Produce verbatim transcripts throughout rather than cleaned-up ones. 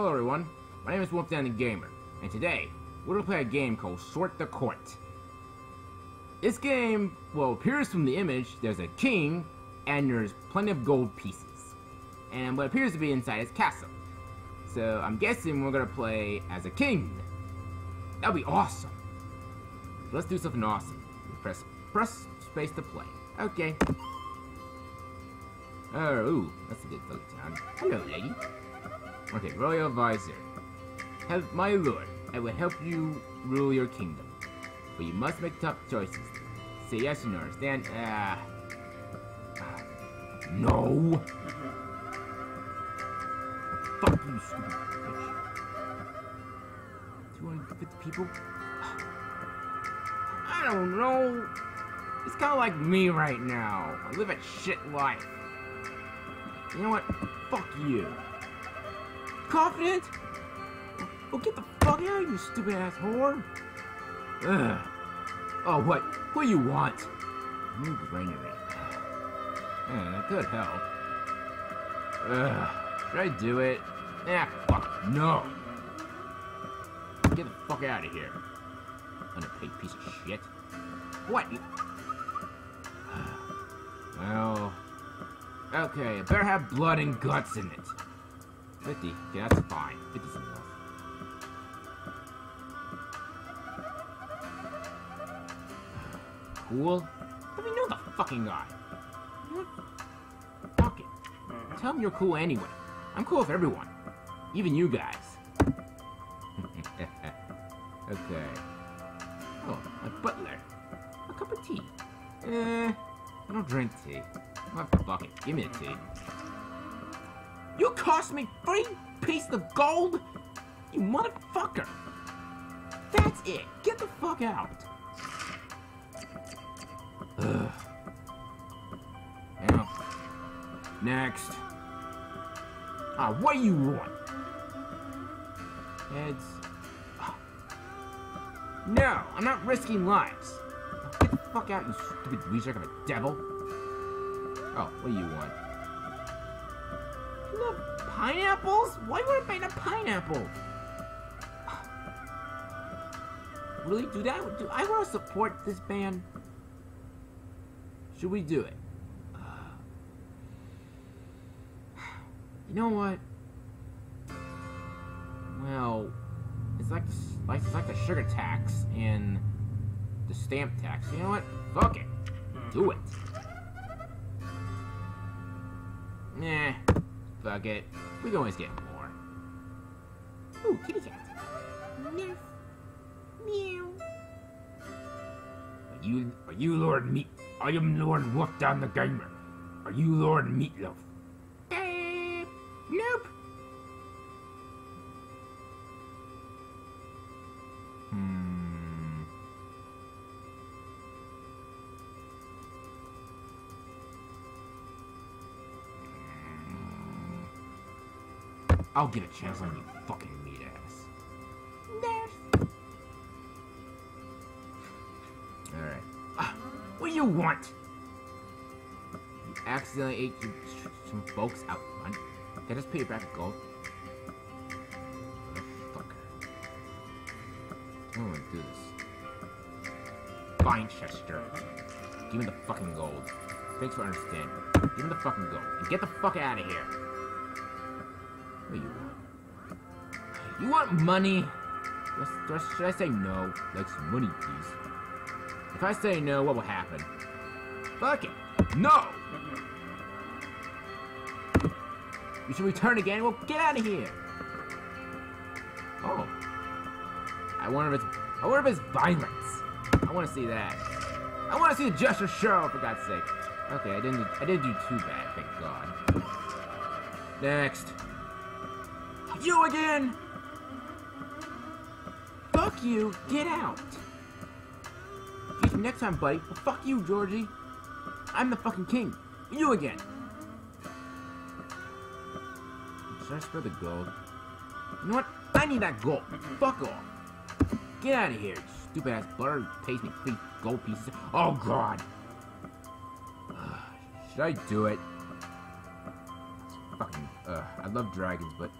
Hello everyone, my name is Wolfdan the Gamer, and today, we're going to play a game called Sort the Court. This game, well, appears from the image, there's a king, and there's plenty of gold pieces. And what appears to be inside his castle. So, I'm guessing we're going to play as a king. That'll be awesome. So let's do something awesome. Press, press space to play. Okay. Oh, ooh, that's a good little town. Hello, lady. Okay, Royal Advisor. Have my lord, I will help you rule your kingdom. But you must make tough choices. Say yes or no, understand? Ah. ah. No! Fuck you, stupid bitch. two hundred fifty people? I don't know. It's kinda like me right now. I live a shit life. You know what? Fuck you. Confident? Well, get the fuck out, you stupid ass whore! Ugh. Oh, what? What do you want? Move rainery. Man, that could help. Ugh. Should I do it? Ah, fuck. No! Get the fuck out of here. Underpaid piece of shit. What? Well... Okay, it better have blood and guts in it. fifty. Okay, that's fine. fifty's enough. Cool. Let me know the fucking guy. Fuck it. Tell him you're cool anyway. I'm cool with everyone. Even you guys. Okay. Oh, my butler. A cup of tea. Eh, I don't drink tea. Oh, fuck it. Give me the tea. You cost me three pieces of gold? You motherfucker! That's it! Get the fuck out! Ugh. Now. Next. Ah, what do you want? Heads. Oh. No! I'm not risking lives! Now get the fuck out, you stupid leech-like of a devil! Oh, what do you want? No pineapples? Why would I buy a pineapple? Really? Do that? Do I want to support this band? Should we do it? Uh, you know what? Well, it's like the, it's like the sugar tax and the stamp tax. You know what? Fuck it. Do it. Nah. Fuck it. We can always get more. Ooh, kitty cat. Nerf. Meow. Are you, are you Lord Meat? I am Lord Wolfdan the Gamer. Are you Lord Meatloaf? Uh, nope. Hmm. I'll get a chance on you, fucking meat ass. Nerf. All right. Ah, what do you want? You accidentally ate your, some folks out front. Can I just pay you back gold? Fuck. I don't want to do this. Fine, Chester. Give me the fucking gold. Thanks for understanding. Give me the fucking gold and get the fuck out of here. What do you want? You want money? Should I say no? Like some money, please. If I say no, what will happen? Fuck it! No! You should return again? Well, get out of here! Oh. I wonder if it's... I wonder if it's violence. I want to see that. I want to see the Justice Show, for God's sake. Okay, I didn't... I didn't do too bad, thank God. Next. You again! Fuck you! Get out! Next time, buddy. Well, fuck you, Georgie. I'm the fucking king. You again. Should I spare the gold? You know what? I need that gold. Fuck off. Get out of here, you stupid ass bird. Pays me three gold pieces. Oh, God. Uh, should I do it? It's fucking. Uh, I love dragons, but.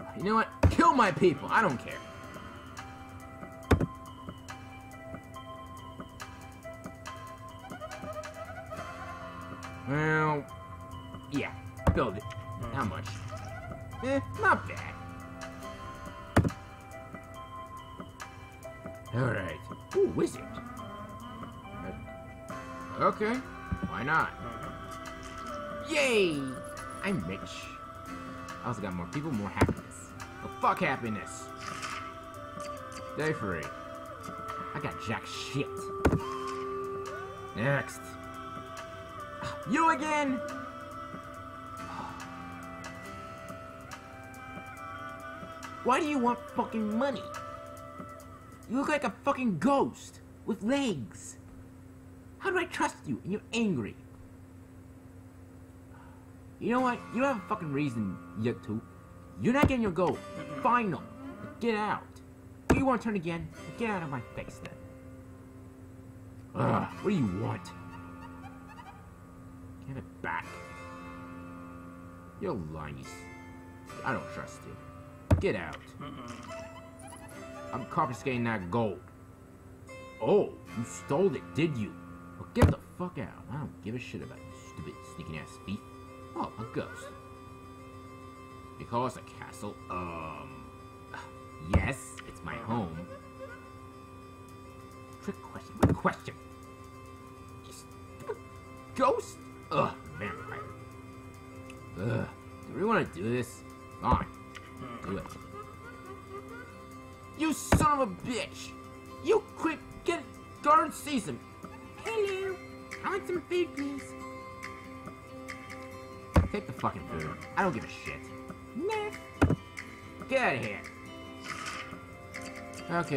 Uh, You know what? Kill my people. I don't care. Well, yeah. Build it. How much? Eh, not bad. Alright. Ooh, wizard. Okay. Why not? Yay! I'm rich. I also got more people, more happiness. Oh, fuck happiness! Day three. I got jack shit. Next. You again! Why do you want fucking money? You look like a fucking ghost with legs. How do I trust you? And you're angry. You know what? You don't have a fucking reason yet to. You're not getting your goal. Final. Get out. Do you want to turn again? Get out of my face then. Ugh. What do you want? Get it back. You're lying. I don't trust you. Get out. I'm confiscating that gold. Oh, you stole it, did you? Well, get the fuck out. I don't give a shit about you, stupid, sneaking ass thief. Oh, a ghost. You call us a castle? Um... Yes, it's my home. Trick question. What question? You stupid ghost? Ugh, vampire. Ugh. Do we want to do this? Fine. Do it. You son of a bitch! You quick, get garden season. Hello, I want some food, please. Take the fucking food. I don't give a shit. Nah. Get out of here.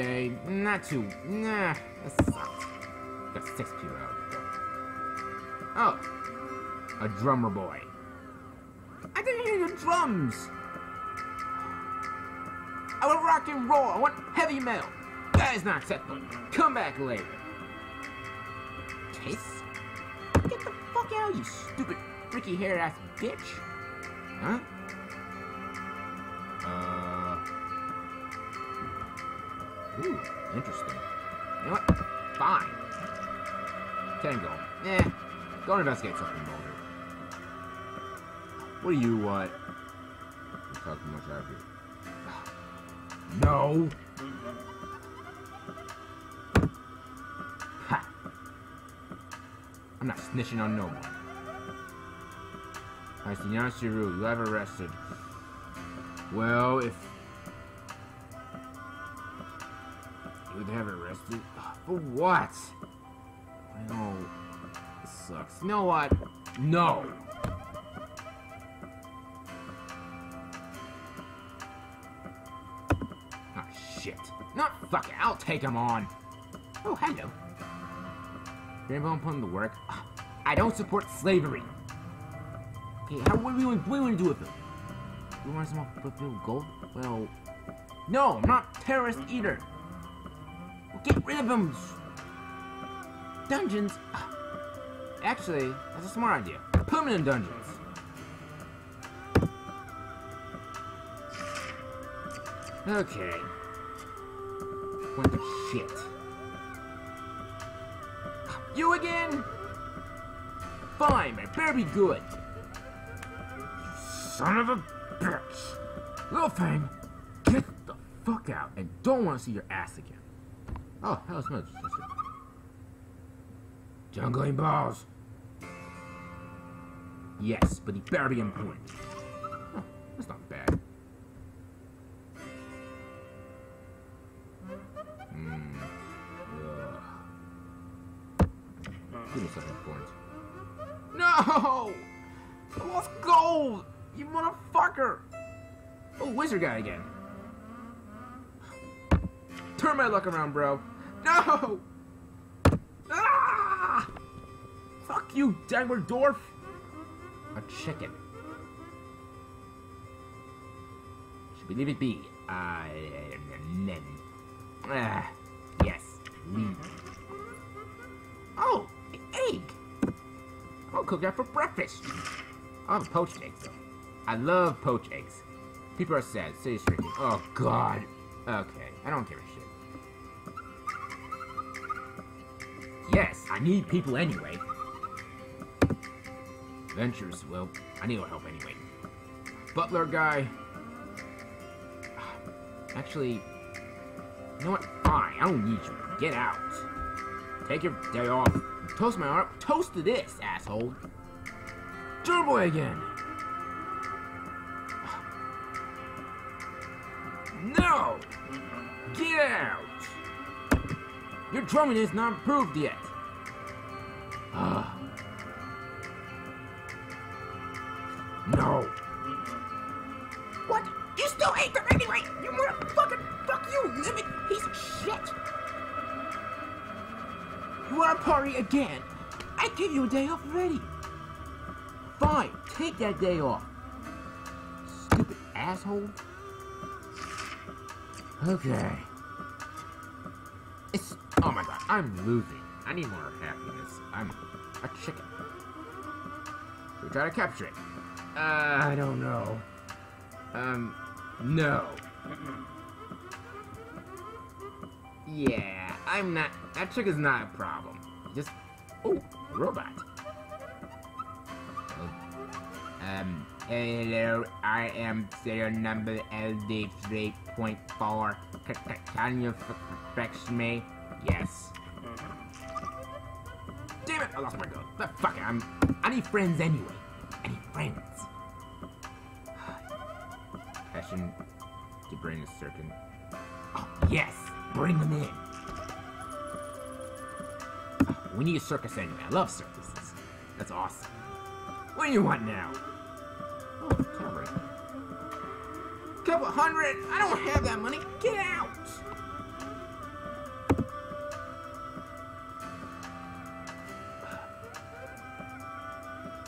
Okay, not too. Nah, that sucks. Got six people out. Oh, a drummer boy. I didn't hear your drums. I want rock and roll. I want heavy metal. That is not acceptable. Come back later. Kiss? Get the fuck out, you stupid, freaky haired ass bitch. Huh? Uh. Ooh, interesting. You know what? Fine. Tango. Eh. Go investigate something, Mulder. What do you want? Uh, talk too much out of here. No! I'm not snitching on no one. I see Yashiru, you have arrested. Well, if you would have arrested for what? Well, this sucks. You know what? No. Oh shit! Not fuck it. I'll take him on. Oh hello. Grandpa, I'm putting the work. I don't support slavery. Okay, how what do we want, what do we want to do with it? You want some more gold? Well, no, I'm not a terrorist either. Well, get rid of them. Dungeons. Actually, that's a smart idea. Put them in dungeons. Okay. What the shit? You again? Fine, I better be good. You son of a bitch. Little thing, get the fuck out and don't want to see your ass again. Oh, hell, it smells disgusting. Jungling balls. Yes, but he better be important. Oh, that's not bad. Hmm. Give me something important. No! I lost gold! You motherfucker! Oh, wizard guy again. Turn my luck around, bro. No! Ah! Fuck you, Dagmar Dwarf! A chicken. Should we leave it be? Uh, ah, yes. Leave. Oh! Egg! I'll cook that for breakfast! I'll have poached eggs though. I love poached eggs. People are sad. City's shrinking. Oh, God. Okay. I don't give a shit. Yes, I need people anyway. Adventures, well, I need your help anyway. Butler guy. Actually, you know what? Fine. I don't need you. Get out. Take your day off. Toast my arm. Toast to this, asshole. Gerboy again. No! Get out! Your drumming is not improved yet. Uh. No. What? You still hate them anyway! You motherfucking fuck you, you little piece of shit! You want to party again? I gave you a day off already. Fine, take that day off. Stupid asshole. Okay. It's... Oh my god, I'm losing. I need more happiness. I'm a chicken. Should we try to capture it? Uh, I don't know. Um, no. Yeah, I'm not... That chicken's not a problem. Just... Oh, a robot. Um... Hello, I am serial number L D three point four. Can you fix me? Yes. Damn it! I lost my girl. But fuck it, I'm... I need friends anyway. I need friends. Passion to bring a certain... Oh, yes! Bring them in. Oh, we need a circus anyway. I love circuses. That's awesome. What do you want now? Couple hundred? I don't have that money. Get out!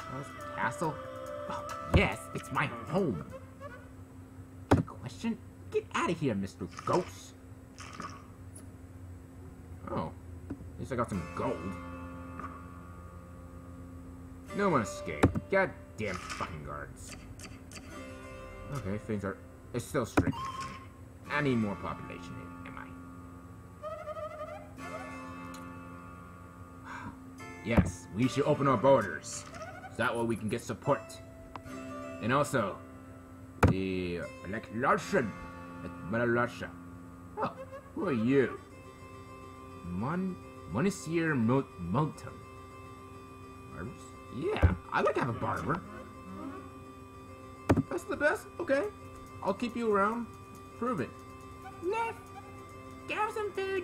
Where's the castle? Oh, yes, it's my home. Good question? Get out of here, Mister Ghost. Oh, at least I got some gold. No one escaped. Goddamn fucking guards. Okay, things are... It's still strict. I need more population, am I? Yes, we should open our borders. So that way we can get support. And also, the... Like Larson. Like Larson. Oh, who are you? Mon... Monisier Melton. Barbers? Yeah, I'd like to have a barber. That's the best? Okay. I'll keep you around. Prove it. Neff! Garrison Pig!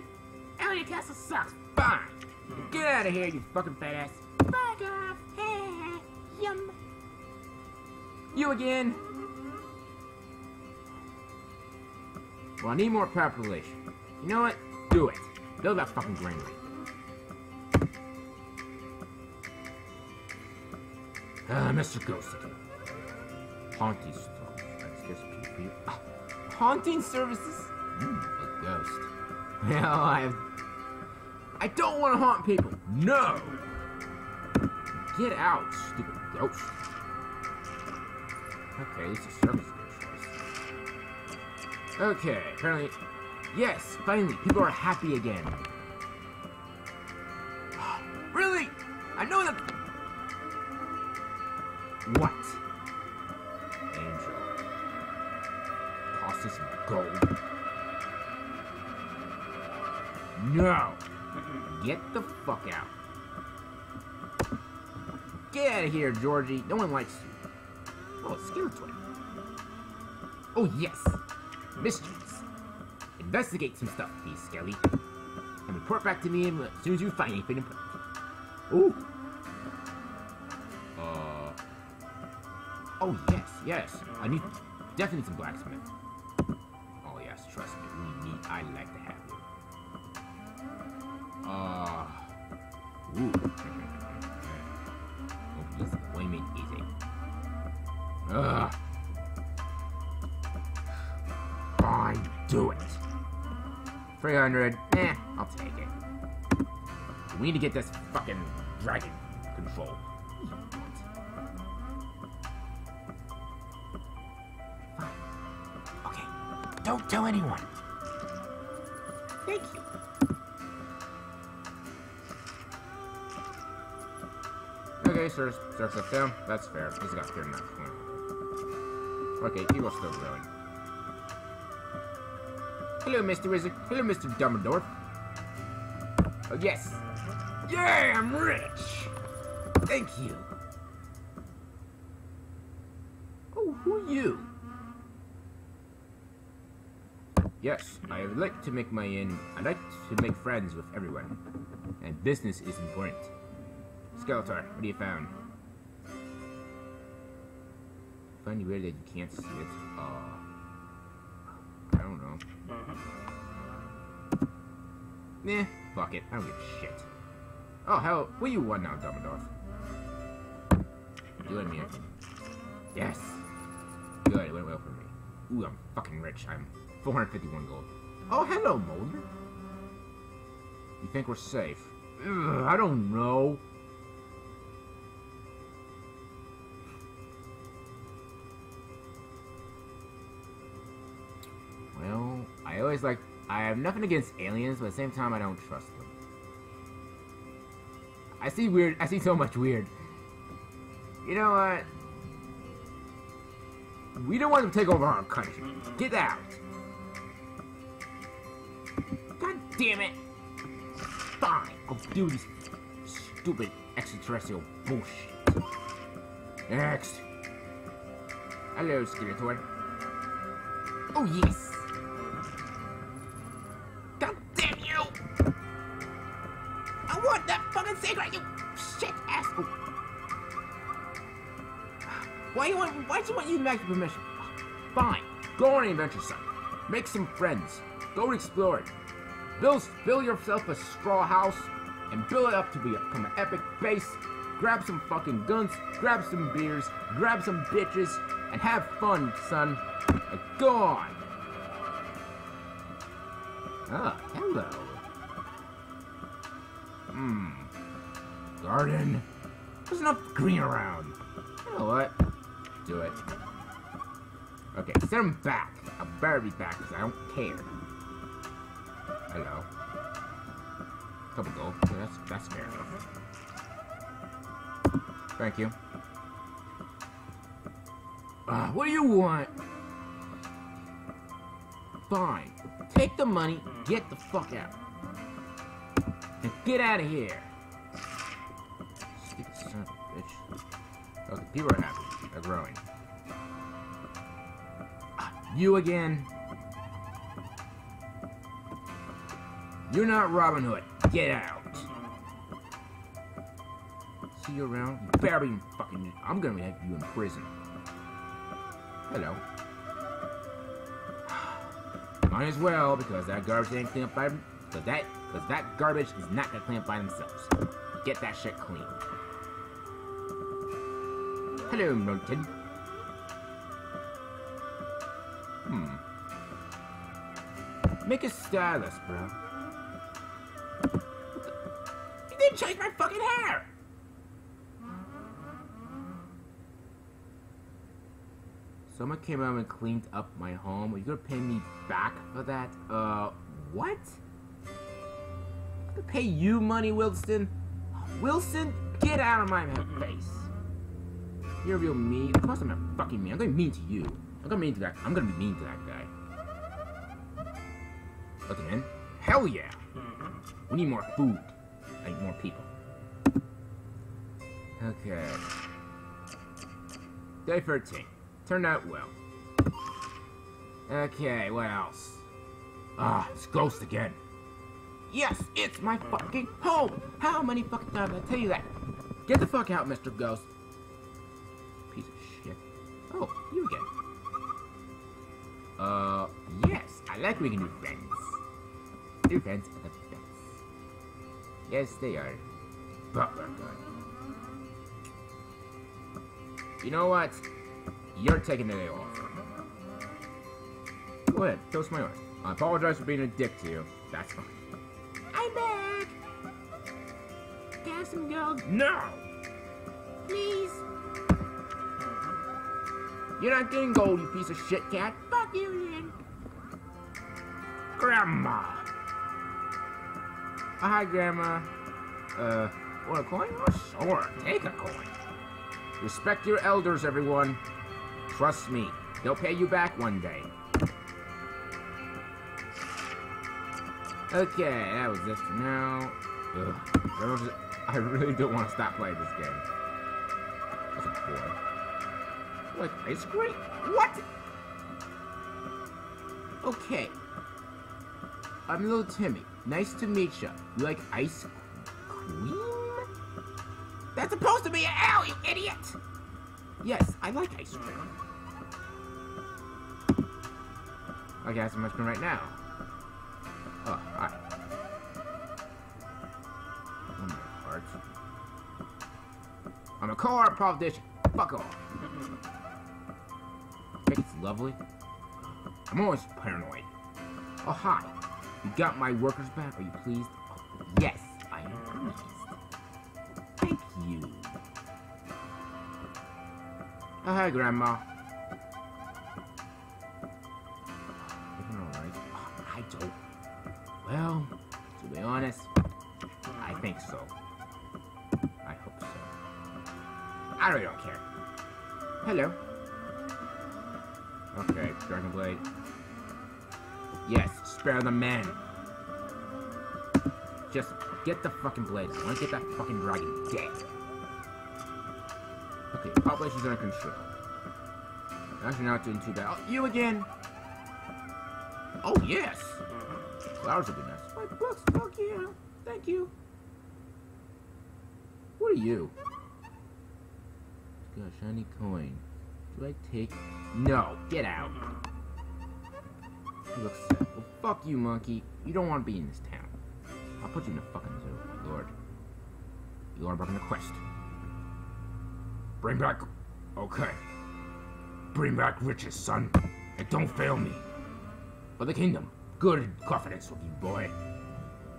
Elliot Castle sucks! Fine! Get out of here, you fucking fat ass! Fuck off! Hey, yum! You again! Well, I need more population. You know what? Do it! Build that fucking granary. Ah, uh, Mister Ghost again. Haunting services. Ah, haunting services? Mm, a ghost. Well, I... I don't want to haunt people. No! Get out, stupid ghost. Okay, this is service choice. Okay, apparently... Yes, finally, people are happy again. Really? I know that... What? Cost us gold. No! Get the fuck out. Get out of here, Georgie. No one likes you. Oh, it's Skeletor. Oh, yes. Mysteries. Investigate some stuff, please, Skelly. And report back to me as soon as you find anything important. Ooh. Uh. Oh, yes, yes. I need... Definitely some blacksmith. Oh yes, trust me, we need. I like to have you. Uh, ooh. Oh, this appointment is easy. Ugh. Fine, do it. Three hundred. Eh, I'll take it. We need to get this fucking dragon control. Don't tell anyone. Thank you. Okay, sir, sir, sir, down. That's fair. He's got fear in that point. Okay, he was still growing. Hello, Mister Wizard. Hello, Mister Dumbledore. Oh, yes. Yeah, I'm rich. Thank you. Oh, who are you? Yes, I would like to make my in. I like to make friends with everyone, and business is important. Skeletor, what do you found? Find you weird that you can't see it. Uh, I don't know. Nah, fuck it. I don't give a shit. Oh, hell, what you want now, Dumbledore? Do let me in. Yes! Good, it went well for me. Ooh, I'm fucking rich. I'm four hundred fifty-one gold. Oh, hello, Mulder. You think we're safe? Ugh, I don't know. Well, I always like... I have nothing against aliens, but at the same time, I don't trust them. I see weird... I see so much weird. You know what? We don't want them to take over our country. Get out! God damn it! Fine, I'll do this stupid extraterrestrial bullshit. Next! Hello, Skeletor. Oh, yes! God damn you! I want that fucking secret, you shit asshole! Why you want? Why do you want you to back your permission? Fine, go on an adventure, son. Make some friends. Go explore it. Build, build yourself a straw house, and build it up to become an epic base. Grab some fucking guns. Grab some beers. Grab some bitches, and have fun, son. And go on. Ah, hello. Hmm. Garden. There's enough green around. You know what? Do it. Okay, send him back. I better be back because I don't care. Hello. Couple gold. Yeah, that's that's fair enough. Thank you. Uh, what do you want? Fine. Take the money. Get the fuck out. And get out of here. Stupid son of a bitch. Okay, people are happy. They're growing. You again? You're not Robin Hood. Get out. See you around? You better be fucking... I'm gonna have you in prison. Hello. Might as well, because that garbage ain't cleaned up by... Because that, because that garbage is not gonna clean up by themselves. Get that shit clean. Hello, Melton. Hmm. Make a stylus, bro. You didn't change my fucking hair! Someone came out and cleaned up my home. Are you gonna pay me back for that? Uh, what? I'm gonna pay you money, Wilson? Wilson, get out of my face. You're real mean. Of course I'm a fucking mean. I'm gonna be mean to you. I'm gonna be mean to that. I'm gonna be mean to that guy. Okay, man. Hell yeah. We need more food. I need more people. Okay. Day thirteen. Turned out well. Okay. What else? Ah, it's ghost again. Yes, it's my fucking home. How many fucking times did I tell you that? Get the fuck out, Mister Ghost. Piece of shit. Oh, you again. Uh, yes, I like we can do friends. Do friends are the best. Yes, they are. But we're good. You know what? You're taking the day off. Go ahead, toast my own. I apologize for being a dick to you. That's fine. I'm back! Can I have some gold? No! Please? You're not getting gold, you piece of shit cat. Fuck you, then. Grandma. Oh, hi, Grandma. Uh, want a coin? Oh, sure, take a coin. Respect your elders, everyone. Trust me, they'll pay you back one day. Okay, that was it for now. Ugh, I really don't want to stop playing this game. That's a boy. Like ice cream? What? Okay. I'm little Timmy. Nice to meet ya. You like ice cream? That's supposed to be an L, you idiot! Yes, I like ice cream. Okay, I have some ice cream right now. Oh, alright. Oh my heart. I'm a car politician. Fuck off. I think it's lovely. I'm always paranoid. Oh, hi. You got my workers back? Are you pleased? Oh, yes, I am pleased. Thank you. Oh, hi, Grandma. Alright. Oh, I don't. Well, to be honest, I think so. I hope so. I really don't care. Hello. Okay, Dragon Blade. Yes, spare the men. Just get the fucking blade. I want to get that fucking dragon dead. Okay, population's under control. Actually, not doing too bad. Oh, you again! Oh, yes! Flowers would be nice. My books, fuck yeah. Thank you. What are you? Got a shiny coin. Do I take... No, get out. You look sad. Well, fuck you, monkey. You don't want to be in this town. I'll put you in a fucking zoo, Lord. You are on a quest. Bring back... Okay. Bring back riches, son. And don't fail me. For the kingdom. Good confidence with you, boy.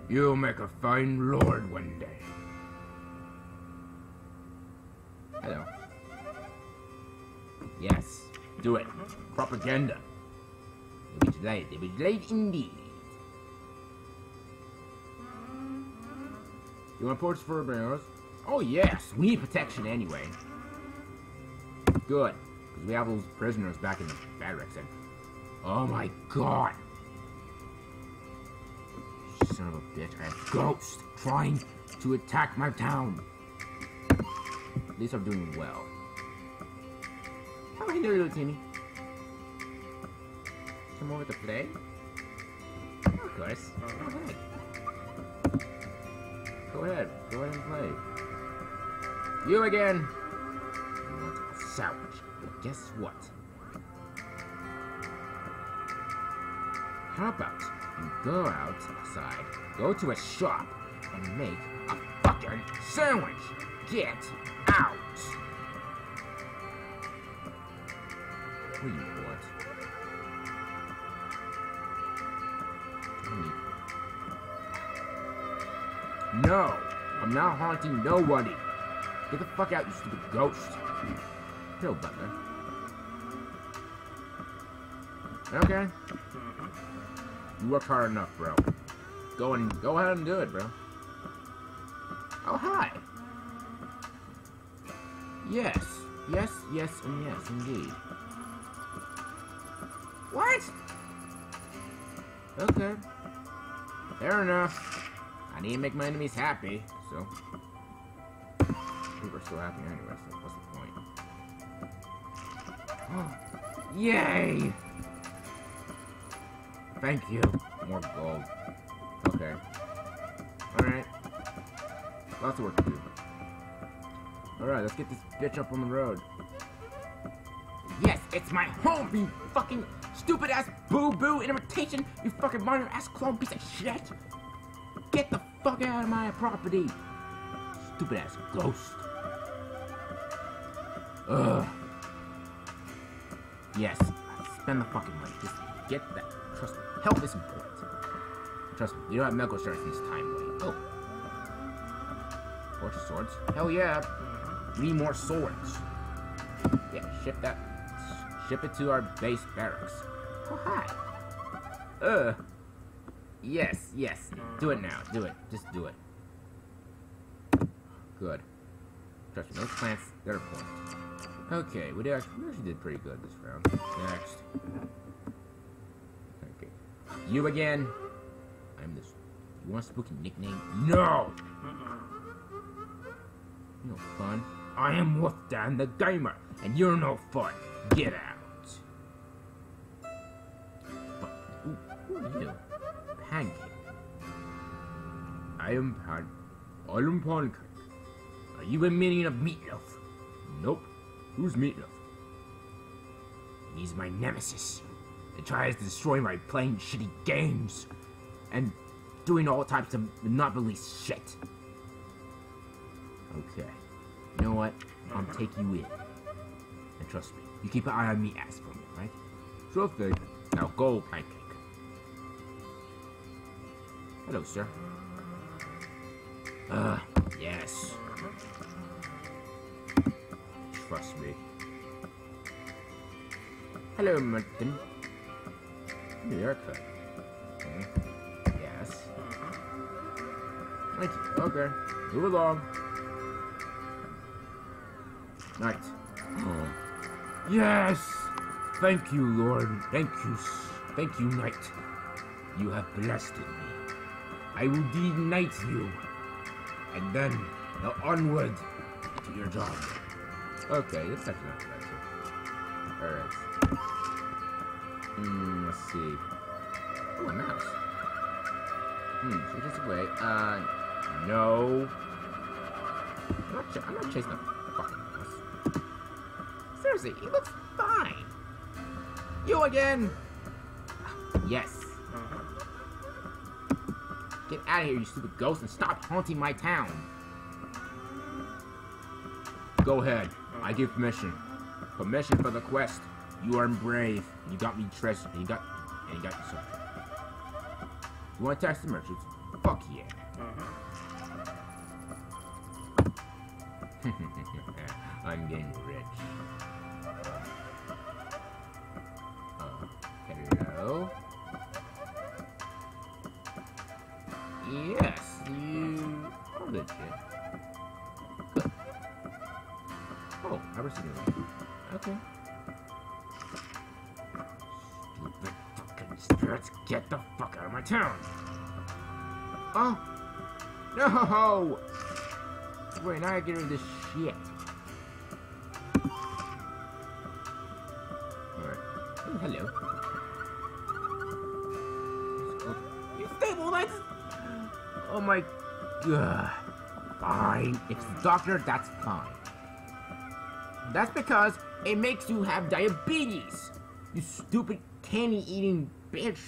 You'll make a fine lord one day. Hello. Yes, do it. Propaganda. They'll be delayed. They'll be delayed indeed. You want ports for barrels? Oh yes, we need protection anyway. Good, because we have those prisoners back in the barracks. And oh my god. Son of a bitch, I have ghosts trying to attack my town. At least I'm doing well. Oh, hey there, little Timmy. Come over to play? Of course. Go ahead. Go ahead. Go ahead and play. You again! You want a sandwich. But guess what? How about you go outside, go to a shop, and make a fucking sandwich! Get out! What do you want? I mean... No! I'm not haunting nobody! Get the fuck out, you stupid ghost! Hello, butler. Okay. You worked hard enough, bro. Go and go ahead and do it, bro. Oh, hi. Yes, yes, yes, and yes, indeed. What? Okay. Fair enough. I need to make my enemies happy, so we were still happy anyway. So what's the point? Oh, yay! Thank you. More gold. Okay. Alright. Lots of work to do. Alright, let's get this bitch up on the road. Yes, it's my home, you fucking stupid ass boo-boo imitation, you fucking minor ass clone piece of shit! Get the fuck out of my property! Stupid ass ghost. Ugh. Yes, spend the fucking money. Just get that. Trust me, health is important. Trust me, we don't have medical insurance in this time, way. Oh. More swords? Hell yeah. We need more swords. Yeah, ship that. Ship it to our base barracks. Oh, hi. Uh. Yes, yes. Do it now. Do it. Just do it. Good. Trust me, those plants, they're important. Okay, we actually, we actually did pretty good this round. Next. Okay. You again. I'm this. You want a spooky nickname? No! You're no fun. I am Wolfdan the Gamer, and you're no fun. Get out. You, Pancake. I am Pan. I am Pancake. Are you a minion of Meatloaf? Nope. Who's Meatloaf? He's my nemesis. He tries to destroy my playing shitty games and doing all types of monopoly shit. Okay. You know what? I'll take you in. And trust me, you keep an eye on me, ass for me, right? Sure thing. Now go, Pancake. Hello, sir. Ah, uh, yes. Trust me. Hello, Martin. New haircut. Okay. Yes. Right. Okay. Move along. Right. Oh. Yes. Thank you, Lord. Thank you. Thank you, Knight. You have blessed me. I will denight you, and then now onward to your job. Okay, that's actually not bad. All right. Hmm, let's see. Oh, a mouse. Hmm, so just away. Uh, no. I'm not, ch I'm not chasing a fucking mouse. Seriously, he looks fine. You again. Yes. Get out of here, you stupid ghost, and stop haunting my town. Go ahead. I give permission. Permission for the quest. You are brave. You got me treasure. You got... And you got yourself. You want to tax the merchants? Fuck yeah. I'm getting rich. Uh, hello? Yes, you are legit. Good. Oh, I received it. Okay. Stupid fucking spirits, get the fuck out of my town! Oh! No! Wait, now I gotta get rid of this shit. Alright. Oh, hello. You stabilized! Oh my god. Fine. It's the doctor, that's fine. That's because it makes you have diabetes. You stupid candy eating bitch.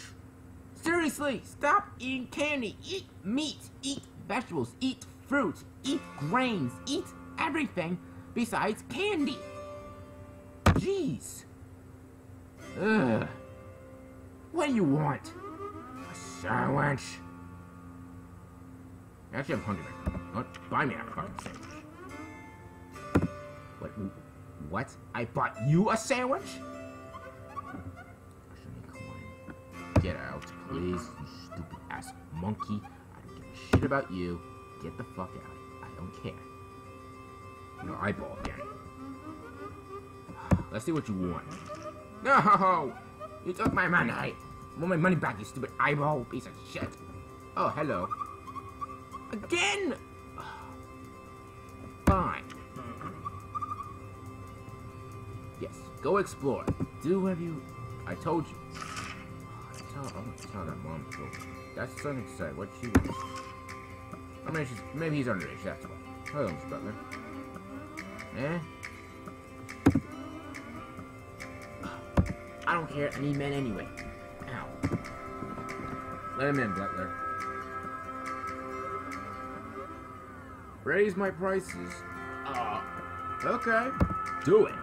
Seriously, stop eating candy. Eat meat. Eat vegetables. Eat fruit. Eat grains. Eat everything besides candy. Jeez. Ugh. What do you want? A sandwich? Actually, I'm hungry right now. Don't buy me a fucking sandwich. What? What? I bought you a sandwich? Get out, please, you stupid ass monkey. I don't give a shit about you. Get the fuck out. I don't care. No, eyeball again. Let's see what you want. No! You took my money! I want my money back, you stupid eyeball piece of shit. Oh, hello. Again? Fine. Yes, go explore. Do whatever you... I told you. I tell, I'm gonna tell that mom to go. That's something to say. What she wants. I mean, she's, maybe he's underage, that's why. Hello, Mister Butler. Eh? I don't care. I need men anyway. Ow. Let him in, Butler. Raise my prices. Uh, okay. Do it.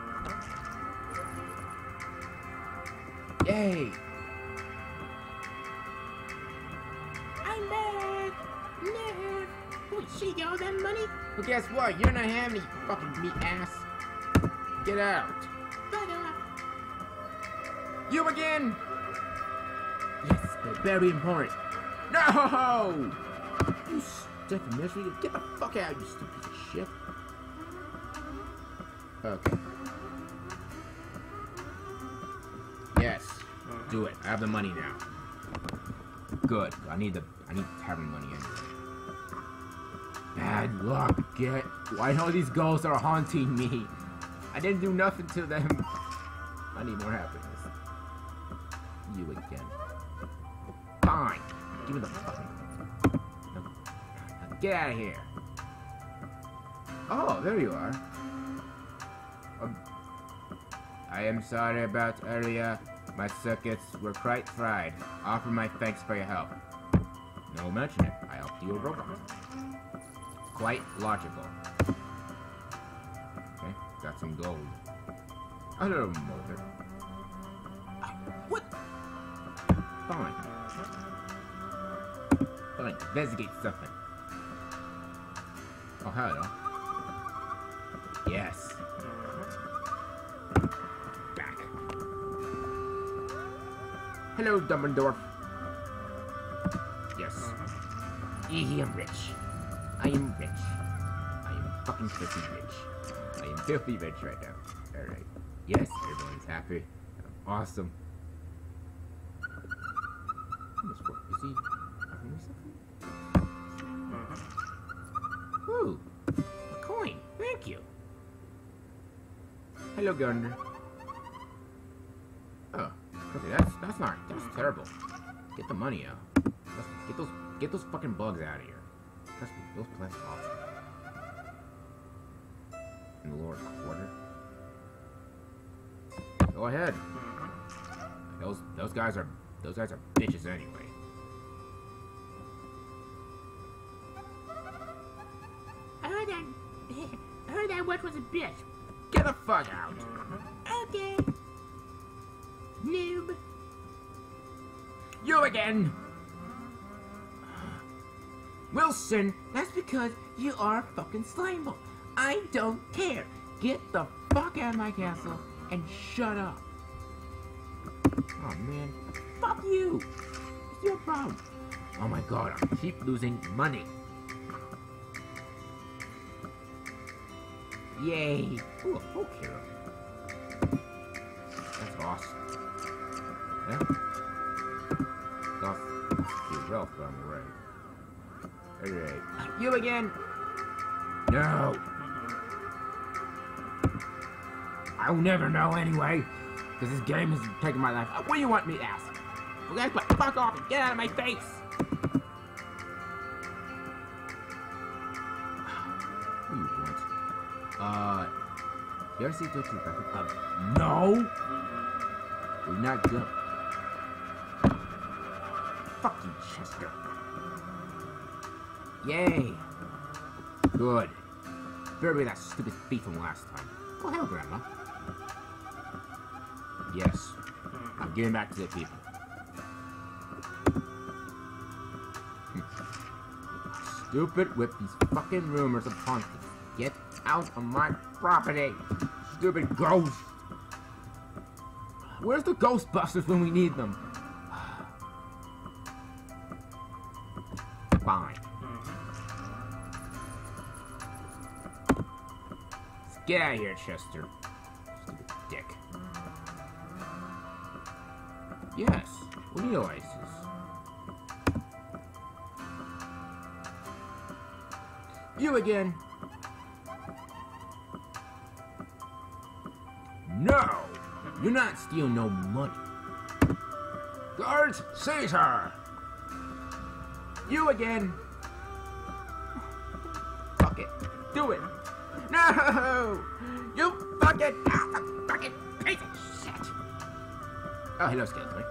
Yay. I'm back. Never. Would she get all that money? Well, guess what? You're not having any fucking meat ass. Get out. Fuck off. You again. Yes, they're very important. No! You stupid misery. Get the fuck out, you stupid piece of shit. Okay. Yes. Uh-huh. Do it. I have the money now. Good. I need the I need to have the money anyway. Bad luck. Get. Why all these ghosts are haunting me? I didn't do nothing to them. I need more happiness. You again. Fine. Give me the fucking. No. Now get out of here. Oh, there you are. Um, I am sorry about earlier. My circuits were quite fried. Offer my thanks for your help. No mention it. I helped you with robots. Quite logical. Okay, got some gold. I don't know, Mulder. What? Fine. Fine, investigate something. Oh, hello. Yes. Back. Hello, Dumbledore. Yes. Ehe, I'm rich. I am rich. I am fucking filthy rich. I am filthy rich right now. Alright. Yes, everyone's happy. Awesome. Is he offering me something? Ooh, a coin. Thank you. Hello, Governor. Oh, okay, that's that's not that's terrible. Get the money out. Let's get those get those fucking bugs out of here. Trust me, those plants are awesome. In the lower quarter. Go ahead. Those those guys are. Those guys are bitches anyway. I heard that. I heard that witch was a bitch. Get the fuck out. Okay. Noob. You again. Wilson, that's because you are fucking slimeable. I don't care. Get the fuck out of my castle and shut up. Oh man. Fuck you! It's your problem. Oh my god, I keep losing money. Yay! Ooh, a folk hero. That's awesome. Yeah? Got the wealth on the right. Alright. You again! No! I'll never know anyway, because this game is taking my life. What do you want me to ask? Okay, but fuck off and get out of my face! What do you want? Uh... You ever see Georgie back up? No! We're not good. Fuck you, Chester. Yay! Good. Better be that stupid thief from last time. Well, hello, Grandma. Yes. I'm giving back to the people. Stupid with these fucking rumors of haunting. Get out of my property, stupid ghost. Where's the Ghostbusters when we need them? Fine. Let's get out of here, Chester. Stupid dick. Yes, Leo Isis. You again. No! You're not stealing no money. Guards, seize her! You again. Fuck it. Do it. No! You fucking, ah, fucking piece of shit! Oh, hello, Skeletor.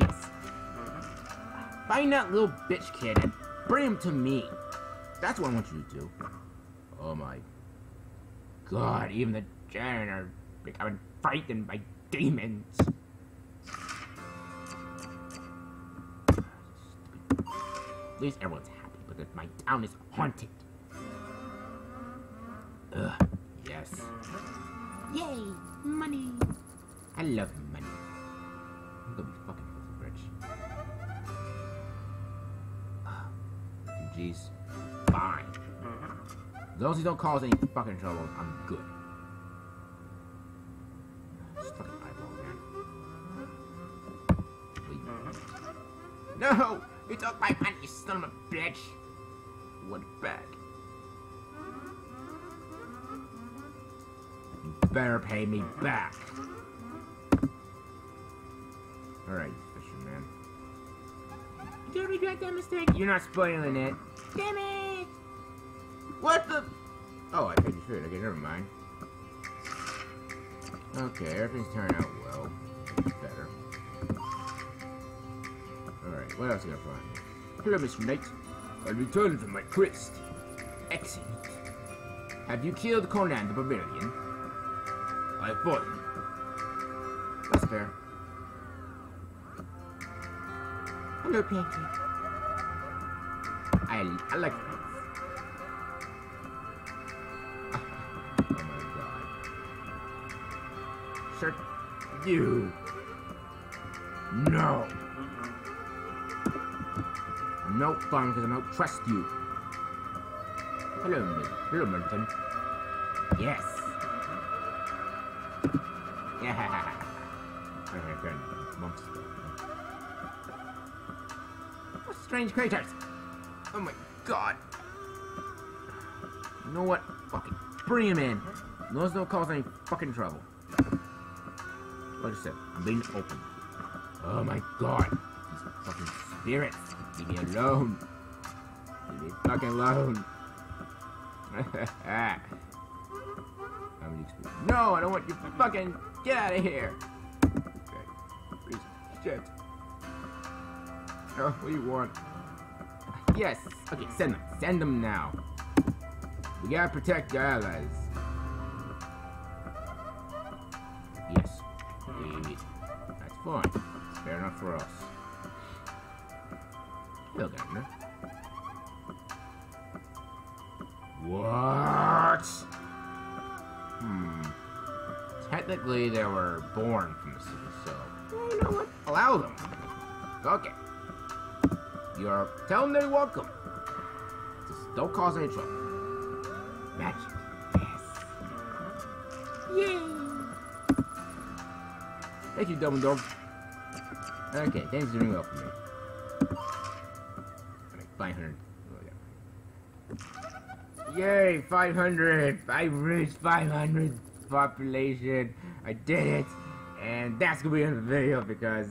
Yes. Find that little bitch kid. Bring him to me. That's what I want you to do. Oh my god, even the giant are becoming frightened by demons. At least everyone's happy, but my town is haunted. Ugh, yes. Yay, money. I love money. I'm gonna be fucking rich. As long as you don't cause any fucking trouble, I'm good. Just fucking eyeball there. Wait. No! You took my money, you son of a bitch! What back? You better pay me back! Alright, fisherman. Don't regret that mistake! You're not spoiling it! Damn it! What the? Oh, I paid you food. Okay, never mind. Okay, everything's turning out well. It's better. Alright, what else are you gonna find? Here, Mister Knight. I returned from my quest. Excellent. Have you killed Conan the Barbarian? I fought him. That's fair. Hello, Pancake. I, I like it. Oh my god. Shut you. No. I'm no fun because I don't trust you. Hello, hello, Melton. Yes. Yeah. Okay, good. Monster. What strange creatures. Oh my god. You know what? Fucking bring him in. Those don't cause any fucking trouble. Like I said, I'm being open. Oh my god. These fucking spirits. Leave me alone. Leave me fucking alone. No, I don't want you fucking. Get out of here. Okay. Piece of shit. Oh, what do you want? Yes. Okay, send them. Send them now. We gotta protect the allies. Yes. That's fine. Fair enough for us. Hello, Governor. What? Hmm. Technically, they were born from the city, so... Well, you know what? Allow them. Okay. You're... Tell them they're welcome. Just don't cause any trouble. Magic. Yes. Yay. Thank you, Dumbledore. Okay, things are doing well for me. I make five hundred. Oh, yeah. Yay, five hundred. I reached five hundred population. I did it. And that's going to be the end of the video because...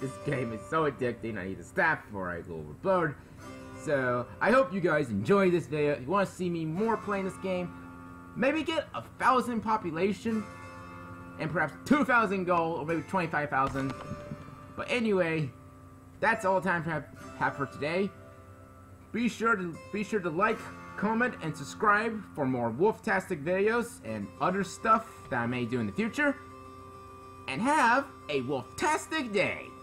this game is so addicting, I need to stop before I go overboard. So, I hope you guys enjoyed this video. If you want to see me more playing this game, maybe get a thousand population, and perhaps two thousand gold, or maybe twenty-five thousand. But anyway, that's all the time I have for today. Be sure to be sure to like, comment, and subscribe for more Wolftastic videos and other stuff that I may do in the future. And have a Wolftastic day!